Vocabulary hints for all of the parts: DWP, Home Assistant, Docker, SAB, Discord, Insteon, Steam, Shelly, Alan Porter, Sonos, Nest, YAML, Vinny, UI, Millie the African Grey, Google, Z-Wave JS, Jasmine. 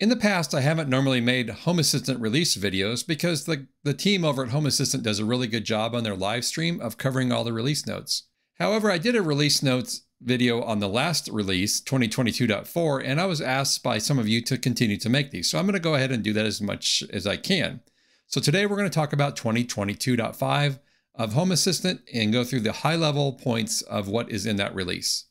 In the past, I haven't normally made Home Assistant release videos because the team over at Home Assistant does a really good job on their live stream of covering all the release notes. However, I did a release notes video on the last release, 2022.4, and I was asked by some of you to continue to make these. So I'm going to go ahead and do that as much as I can. So today we're going to talk about 2022.5 of Home Assistant and go through the high level points of what is in that release.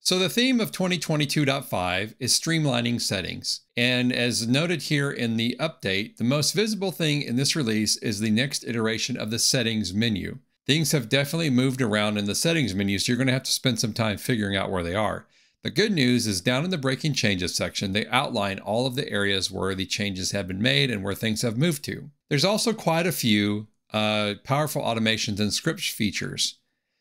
So the theme of 2022.5 is streamlining settings. And as noted here in the update, the most visible thing in this release is the next iteration of the settings menu. Things have definitely moved around in the settings menu, so you're going to have to spend some time figuring out where they are. The good news is down in the breaking changes section, they outline all of the areas where the changes have been made and where things have moved to. There's also quite a few powerful automations and script features.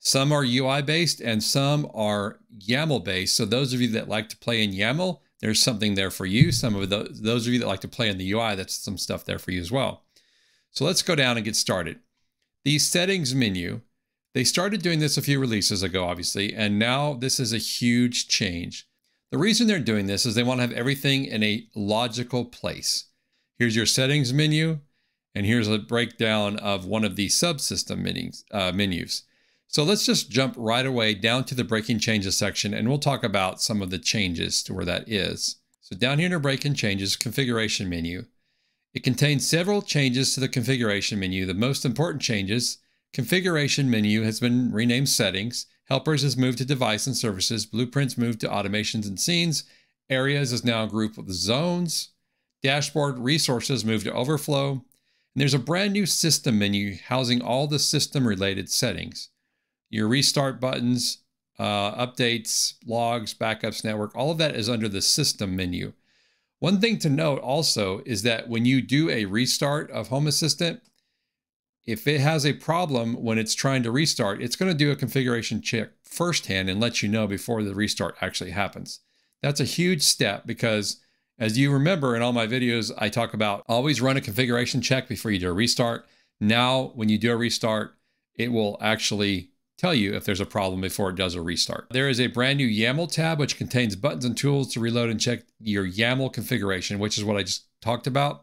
Some are UI based and some are YAML based. So those of you that like to play in YAML, there's something there for you. Some of those of you that like to play in the UI, that's some stuff there for you as well. So let's go down and get started. The settings menu, they started doing this a few releases ago, obviously, and now this is a huge change. The reason they're doing this is they want to have everything in a logical place. Here's your settings menu, and here's a breakdown of one of the subsystem menus. So let's just jump right away down to the breaking changes section, and we'll talk about some of the changes to where that is. So down here in our breaking changes configuration menu, it contains several changes to the configuration menu. The most important changes, configuration menu has been renamed settings. Helpers has moved to device and services. Blueprints moved to automations and scenes. Areas is now a group of zones. Dashboard resources moved to overflow. And there's a brand new system menu housing all the system related settings. Your restart buttons, updates, logs, backups, network, all of that is under the system menu. One thing to note also is that when you do a restart of Home Assistant, if it has a problem when it's trying to restart, it's going to do a configuration check firsthand and let you know before the restart actually happens. That's a huge step because, as you remember in all my videos, I talk about always run a configuration check before you do a restart. Now, when you do a restart, it will actually tell you if there's a problem before it does a restart. There is a brand new YAML tab, which contains buttons and tools to reload and check your YAML configuration, which is what I just talked about.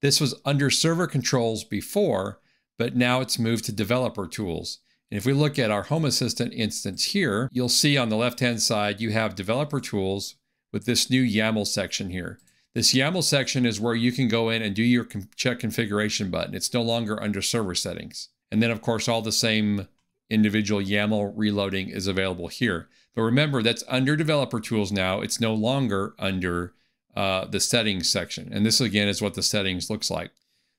This was under server controls before, but now it's moved to developer tools. And if we look at our Home Assistant instance here, you'll see on the left-hand side, you have developer tools with this new YAML section here. This YAML section is where you can go in and do your check configuration button. It's no longer under server settings. And then of course, all the same individual YAML reloading is available here. But remember, that's under developer tools now. It's no longer under the settings section. And this again is what the settings looks like.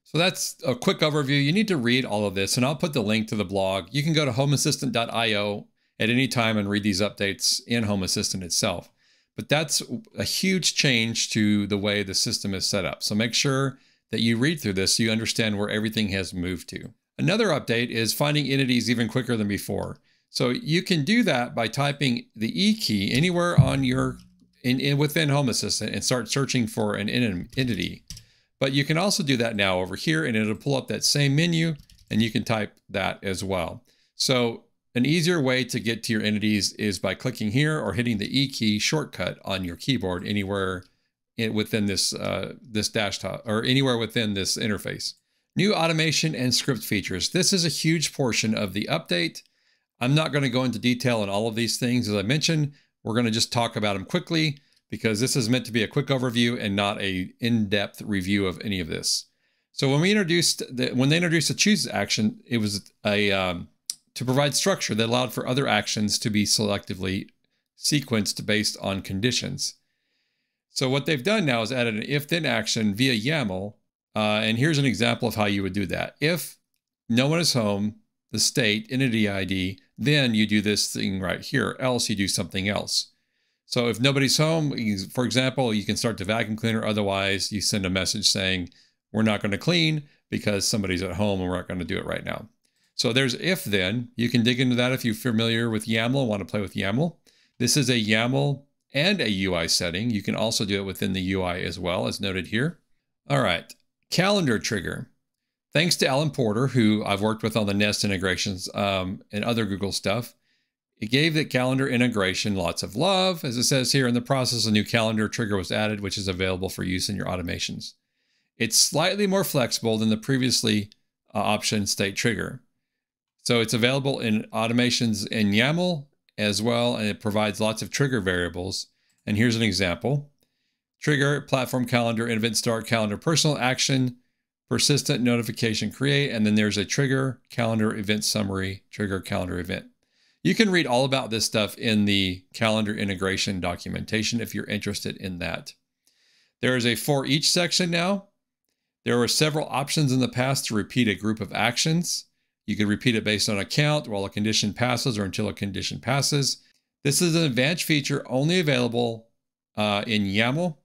So that's a quick overview. You need to read all of this, and I'll put the link to the blog. You can go to homeassistant.io at any time and read these updates in Home Assistant itself. But that's a huge change to the way the system is set up. So make sure that you read through this so you understand where everything has moved to. Another update is finding entities even quicker than before. So you can do that by typing the E key anywhere on your within Home Assistant and start searching for an entity. But you can also do that now over here, and it'll pull up that same menu, and you can type that as well. So an easier way to get to your entities is by clicking here or hitting the E key shortcut on your keyboard anywhere within this this desktop or anywhere within this interface. New automation and script features. This is a huge portion of the update. I'm not going to go into detail on all of these things. As I mentioned, we're going to just talk about them quickly, because this is meant to be a quick overview and not an in-depth review of any of this. So when they introduced the choose action, it was to provide structure that allowed for other actions to be selectively sequenced based on conditions. So what they've done now is added an if-then action via YAML. And here's an example of how you would do that. If no one is home, the state, entity ID, then you do this thing right here, else you do something else. So if nobody's home, for example, you can start the vacuum cleaner. Otherwise, you send a message saying, we're not going to clean because somebody's at home and we're not going to do it right now. So there's if then. You can dig into that if you're familiar with YAML and want to play with YAML. This is a YAML and a UI setting. You can also do it within the UI as well, as noted here. All right, calendar trigger. Thanks to Alan Porter, who I've worked with on the Nest integrations and other Google stuff. It gave the calendar integration lots of love. As it says here, in the process, a new calendar trigger was added, which is available for use in your automations. It's slightly more flexible than the previously option state trigger. So it's available in automations in YAML as well, and it provides lots of trigger variables. And here's an example. Trigger, platform calendar, event start, calendar, personal action, persistent notification create, and then there's a trigger, calendar, event summary, trigger, calendar, event. You can read all about this stuff in the calendar integration documentation if you're interested in that. There is a for each section now. There were several options in the past to repeat a group of actions. You can repeat it based on a count, while a condition passes, or until a condition passes. This is an advanced feature only available in YAML.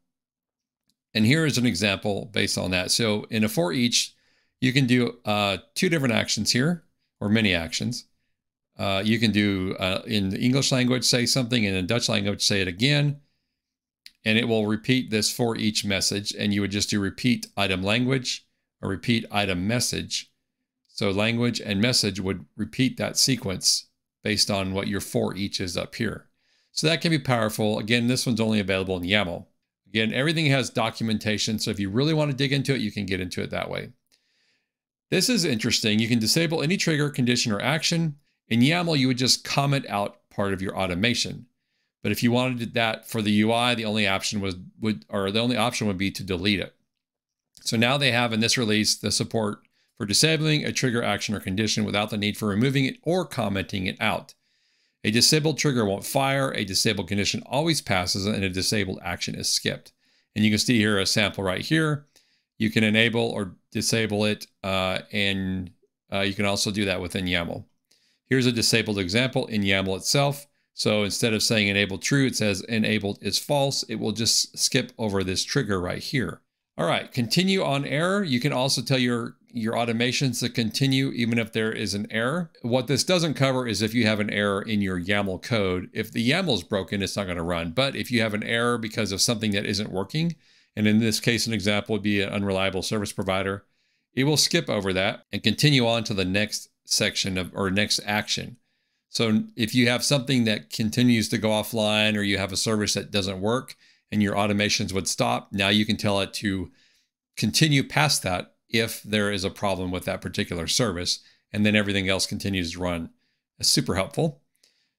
And here is an example based on that. So in a for each, you can do two different actions here, or many actions. You can do in the English language, say something, and in Dutch language, say it again. And it will repeat this for each message. And you would just do repeat item language or repeat item message. So language and message would repeat that sequence based on what your for each is up here. So that can be powerful. Again, this one's only available in YAML. Again, everything has documentation. So if you really want to dig into it, you can get into it that way. This is interesting. You can disable any trigger, condition, or action. In YAML, you would just comment out part of your automation. But if you wanted that for the UI, the only option would be to delete it. So now they have in this release the support for disabling a trigger, action, or condition without the need for removing it or commenting it out. A disabled trigger won't fire, a disabled condition always passes, and a disabled action is skipped. And you can see here a sample right here. You can enable or disable it, and you can also do that within YAML. Here's a disabled example in YAML itself. So instead of saying enabled true, it says enabled is false. It will just skip over this trigger right here. All right, continue on error. You can also tell your automations to continue even if there is an error. What this doesn't cover is if you have an error in your YAML code. If the YAML is broken, it's not going to run. But if you have an error because of something that isn't working, and in this case, an example would be an unreliable service provider, it will skip over that and continue on to the next section of or next action. So if you have something that continues to go offline, or you have a service that doesn't work and your automations would stop, now you can tell it to continue past that if there is a problem with that particular service, and then everything else continues to run. That's super helpful.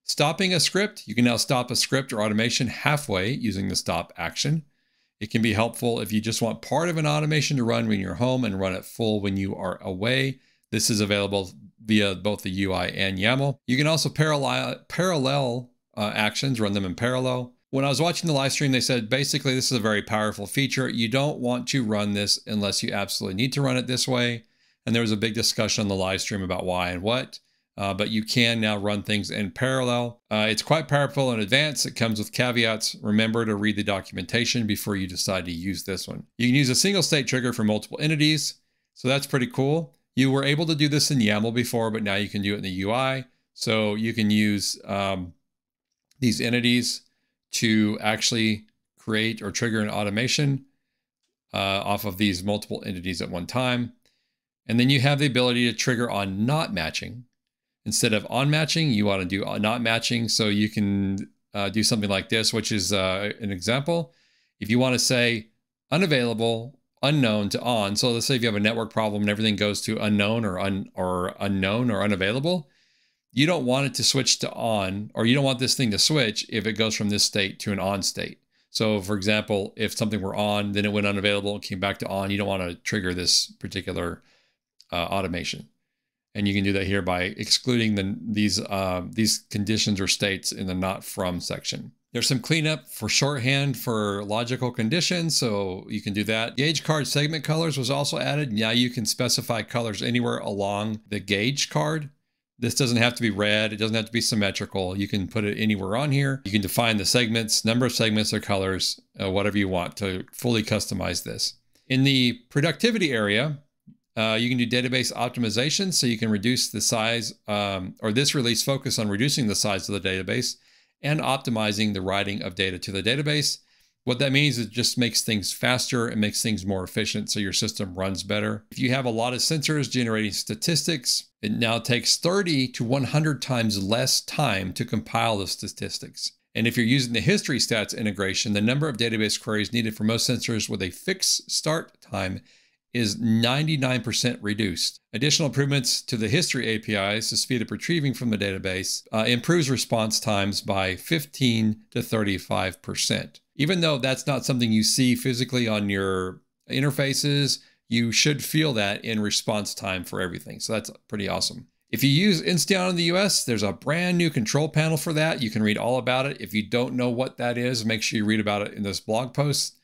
Stopping a script. You can now stop a script or automation halfway using the stop action. It can be helpful if you just want part of an automation to run when you're home and run it full when you are away. This is available via both the UI and YAML. You can also parallel actions, run them in parallel. When I was watching the live stream, they said, basically, this is a very powerful feature. You don't want to run this unless you absolutely need to run it this way. And there was a big discussion on the live stream about why and what, but you can now run things in parallel. It's quite powerful and advanced. It comes with caveats. Remember to read the documentation before you decide to use this one. You can use a single state trigger for multiple entities. So that's pretty cool. You were able to do this in YAML before, but now you can do it in the UI. So you can use these entities to actually create or trigger an automation off of these multiple entities at one time. And then you have the ability to trigger on not matching. Instead of on matching, you want to do not matching. So you can do something like this, which is an example. If you want to say unavailable, unknown to on. So let's say if you have a network problem and everything goes to unknown or unknown or unavailable, you don't want it to switch to on, or you don't want this thing to switch if it goes from this state to an on state. So for example, if something were on, then it went unavailable and came back to on, you don't want to trigger this particular automation. And you can do that here by excluding these conditions or states in the not from section. There's some cleanup for shorthand for logical conditions, so you can do that. Gauge card segment colors was also added. Now you can specify colors anywhere along the gauge card. This doesn't have to be red. It doesn't have to be symmetrical. You can put it anywhere on here. You can define the segments, number of segments or colors, whatever you want to fully customize this. In the productivity area, you can do database optimization, so you can reduce the size, or this release focus on reducing the size of the database and optimizing the writing of data to the database. What that means is it just makes things faster, it makes things more efficient, so your system runs better. If you have a lot of sensors generating statistics, it now takes 30 to 100 times less time to compile the statistics. And if you're using the history stats integration, the number of database queries needed for most sensors with a fixed start time is 99% reduced. Additional improvements to the history APIs, the speed of retrieving from the database, improves response times by 15 to 35%. Even though that's not something you see physically on your interfaces, you should feel that in response time for everything. So that's pretty awesome. If you use Insteon in the US, there's a brand new control panel for that. You can read all about it. If you don't know what that is, make sure you read about it in this blog post.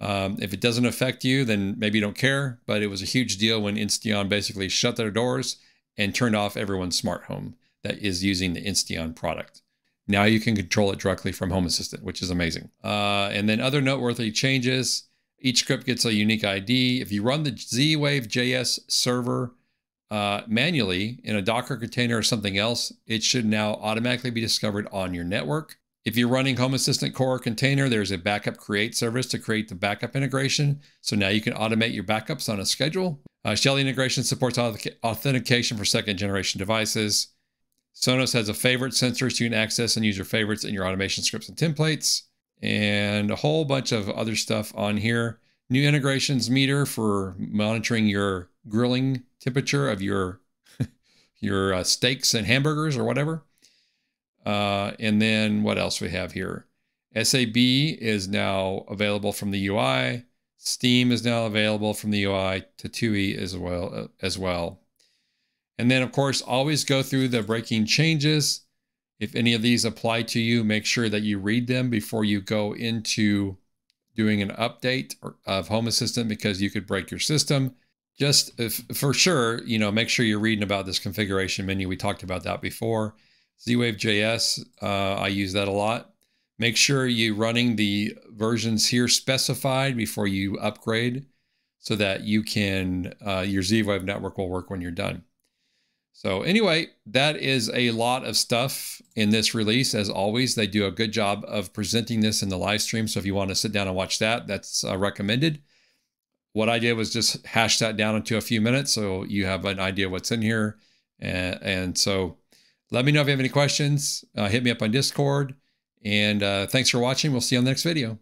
If it doesn't affect you, then maybe you don't care, but it was a huge deal when Insteon basically shut their doors and turned off everyone's smart home that is using the Insteon product. Now you can control it directly from Home Assistant, which is amazing. And then other noteworthy changes. Each script gets a unique ID. If you run the Z-Wave JS server manually in a Docker container or something else, it should now automatically be discovered on your network. If you're running Home Assistant core container, there's a backup create service to create the backup integration. So now you can automate your backups on a schedule. Shelly integration supports authentication for second generation devices. Sonos has a favorite sensor, so you can access and use your favorites in your automation scripts and templates, and a whole bunch of other stuff on here. New integrations meter for monitoring your grilling temperature of your your steaks and hamburgers or whatever. And then what else we have here? SAB is now available from the UI. Steam is now available from the UI. Tatui as well. And then, of course, always go through the breaking changes. If any of these apply to you, make sure that you read them before you go into doing an update of Home Assistant, because you could break your system. Just for sure, you know, make sure you're reading about this configuration menu. We talked about that before. Z-Wave JS, I use that a lot. Make sure you're running the versions here specified before you upgrade, so that you can your Z-Wave network will work when you're done. So anyway, that is a lot of stuff in this release. As always, they do a good job of presenting this in the live stream. So if you want to sit down and watch that, that's recommended. What I did was just hash that down into a few minutes, so you have an idea what's in here. And so let me know if you have any questions. Hit me up on Discord. And thanks for watching. We'll see you on the next video.